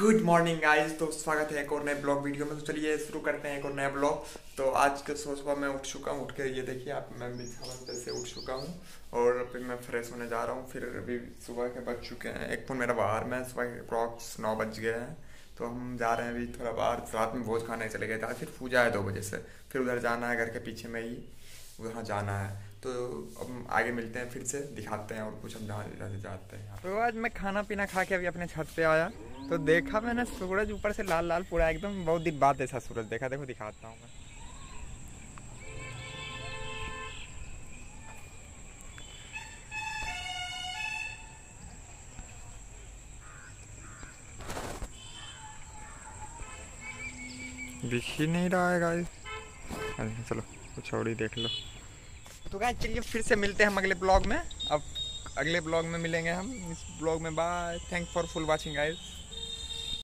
Good morning guys. तो स्वागत है एक और नए ब्लॉग वीडियो में। तो चलिए शुरू करते हैं एक और नया ब्लॉग। तो आज के सुबह मैं उठ चुका हूँ, उठ के ये देखिए आप, मैं बिछावन जैसे उठ चुका हूँ और फिर मैं फ्रेश होने जा रहा हूँ। फिर अभी सुबह के बज चुके हैं, एक फोन मेरा बाहर में, सुबह के ब्लॉग्स 9 बज गए हैं। तो हम जा रहे हैं अभी थोड़ा बाहर, रात में भोज खाने चले गए थे, फिर पूजा है 2 बजे से, फिर उधर जाना है, घर के पीछे में ही वहाँ जाना है। तो अब आगे मिलते हैं, फिर से दिखाते हैं और कुछ हम जहाँ जाते हैं। तो आज मैं खाना पीना खा के अभी अपने छत पे आया, तो देखा मैंने सूरज ऊपर से लाल लाल पूरा एकदम, बहुत दिन बाद ऐसा सूरज देखा। देखो दिखाता हूँ मैं, दिख ही नहीं रहा है गाइस। अरे चलो कुछ और ही देख लो। तो गाइस चलिए फिर से मिलते हैं हम अगले ब्लॉग में। अब अगले ब्लॉग में मिलेंगे हम, इस ब्लॉग में bye. Thank for full watching guys.